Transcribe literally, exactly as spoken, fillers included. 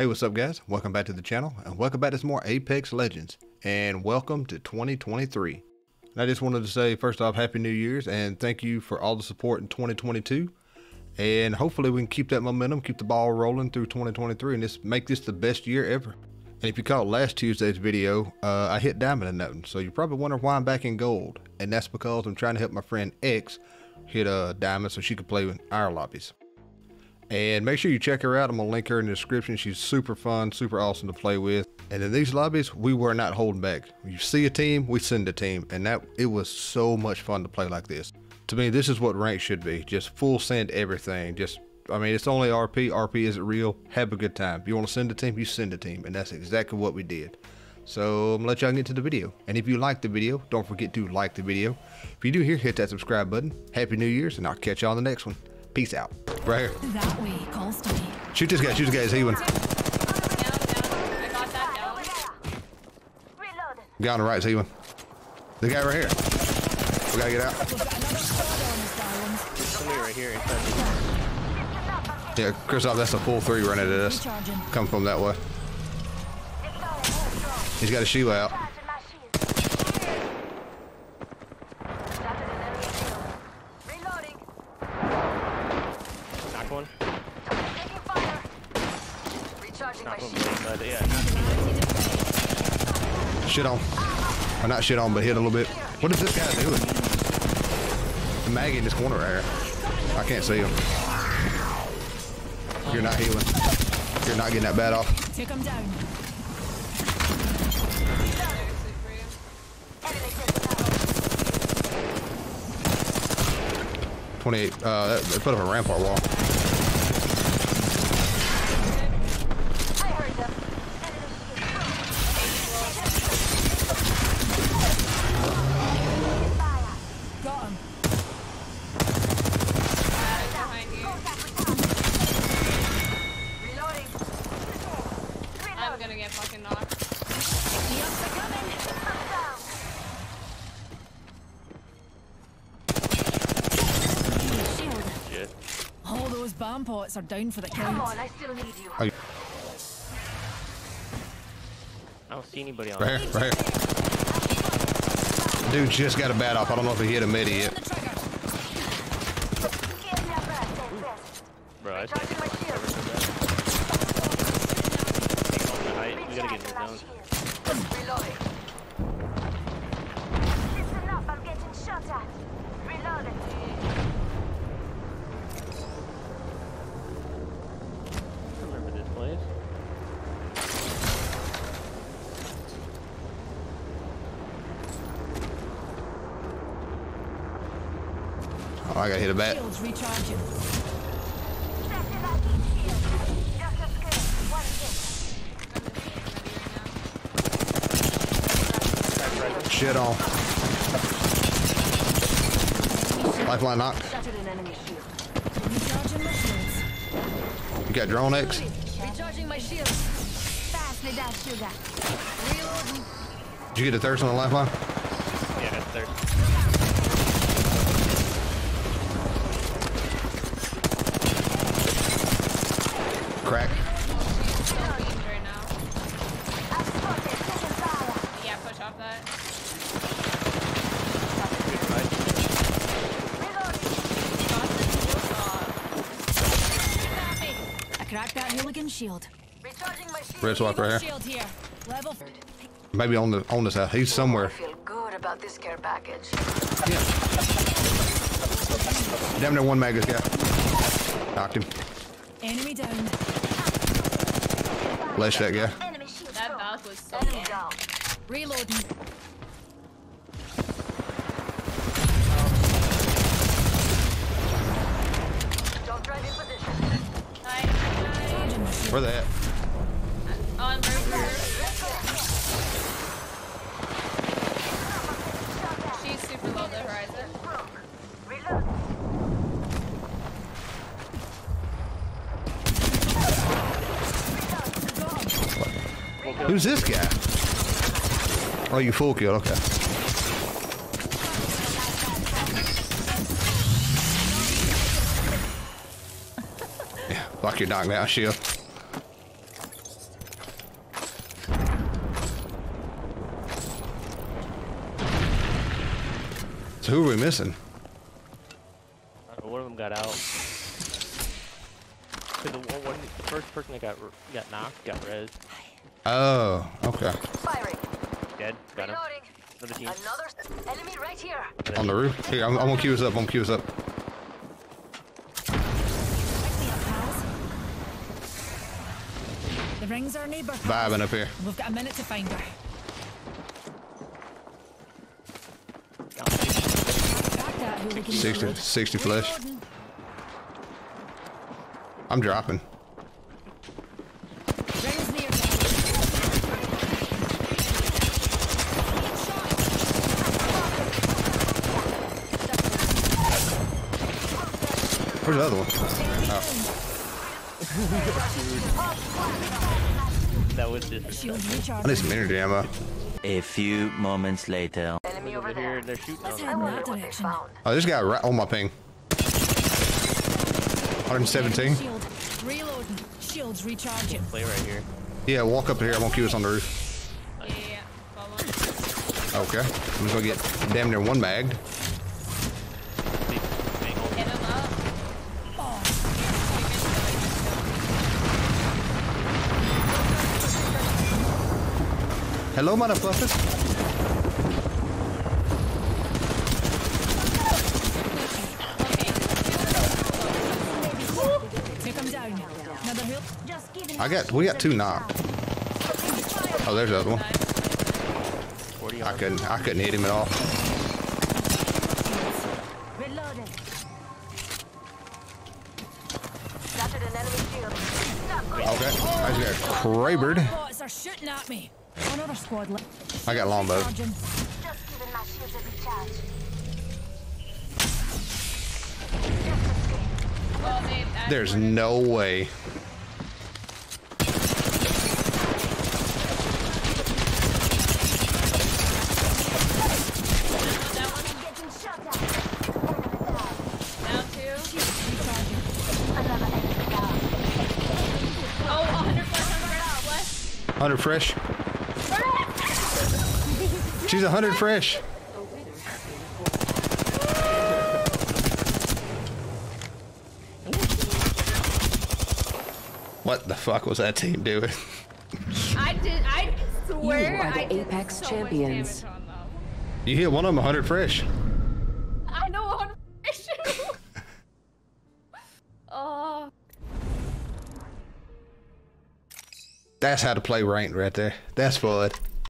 Hey, what's up guys? Welcome back to the channel and welcome back to some more Apex Legends and welcome to twenty twenty-three. And I just wanted to say first off, Happy New Year's and thank you for all the support in twenty twenty-two. And hopefully we can keep that momentum, keep the ball rolling through twenty twenty-three and just make this the best year ever. And if you caught last Tuesday's video, uh, I hit diamond in that one. So you probably wonder why I'm back in gold. And that's because I'm trying to help my friend X hit a diamond so she could play with our lobbies. And make sure you check her out. I'm gonna link her in the description. She's super fun, super awesome to play with. And in these lobbies, we were not holding back. You see a team, we send a team. And that it was so much fun to play like this. To me, this is what rank should be. Just full send everything. Just, I mean, it's only R P. R P isn't real. Have a good time. If you want to send a team, you send a team. And that's exactly what we did. So I'm gonna let y'all get to the video. And if you like the video, don't forget to like the video. If you do here, hit that subscribe button. Happy New Year's, and I'll catch y'all in the next one. Peace out. Right here. That way, calls to me. Shoot this guy, shoot this guy, he's healing. Down, down. I got that down. Reloaded. Guy on the right's healing. The guy right here. We gotta get out. Somebody right here. Yeah, Kristoff, that's a full three running at us. Come from that way. He's got a shield out. One. Shit on. Or not shit on, but hit a little bit. What is this guy doing? The maggie in this corner right here. I can't see him. You're not healing. You're not getting that bat off. twenty-eight. Uh, that, they put up a rampart wall. Bomb pots are down for the count. Come on, I still need you. I don't see anybody on. Right here, right here. Dude just got a bat off. I don't know if he hit a medi yet. Bro, I think I'm we gotta get in the zone. Listen up, I'm getting shot at. Reloading. Oh, I gotta hit a bat. Shit on. Lifeline knock. You got drone X? Recharging my shield. Did you get a thirst on the lifeline? Yeah, I got a thirst. Crack. Yeah, push off that. I cracked that Hooligan shield. Red swap right here. Maybe on the on this house. He's somewhere. I feel good about this care package. Yeah. Damn near one mag this guy. Knocked him. Enemy down. Flash that guy. That valve was so down. Reloading. Don't drive in position. Where they at? On roof. She's super low on the horizon. Reload. Who's this guy? Oh, you full kill, okay. Yeah, block your knockdown shield. So who are we missing? Uh, one of them got out. So the, one, the first person that got got knocked got res. Oh, okay. Firing. Dead. Got him. Another team. Another enemy right here. On the roof. Hey, I'm, I'm gonna queue us up. I'm gonna queue us up. The rings are neighbor. Vibing up here. We've got a minute to find her. sixty, sixty flesh. I'm dropping. Where's the other one? Oh. That was just. I need some energy ammo. A few moments later. Enemy over there. They're shooting. Let's head in that direction. Oh, this guy right on my ping. one seventeen. Shield. Reloading. Shields recharging. Play right here. Yeah, walk up here. I won't keep us on the roof. Yeah, follow. Okay. I'm just gonna get damn near one magged. Get him up. Oh. Hello, motherfuckers. I got, we got two knocked. Oh, there's the other one. I couldn't, I couldn't hit him at all. Okay, I just got crabered. I got longbow. There's no way. one hundred fresh. She's one hundred fresh. What the fuck was that team doing? I did. I swear. You are the I did Apex so champions. On you hit one of them one hundred fresh. I know one hundred fresh. Oh. That's how to play ranked right there. That's fun.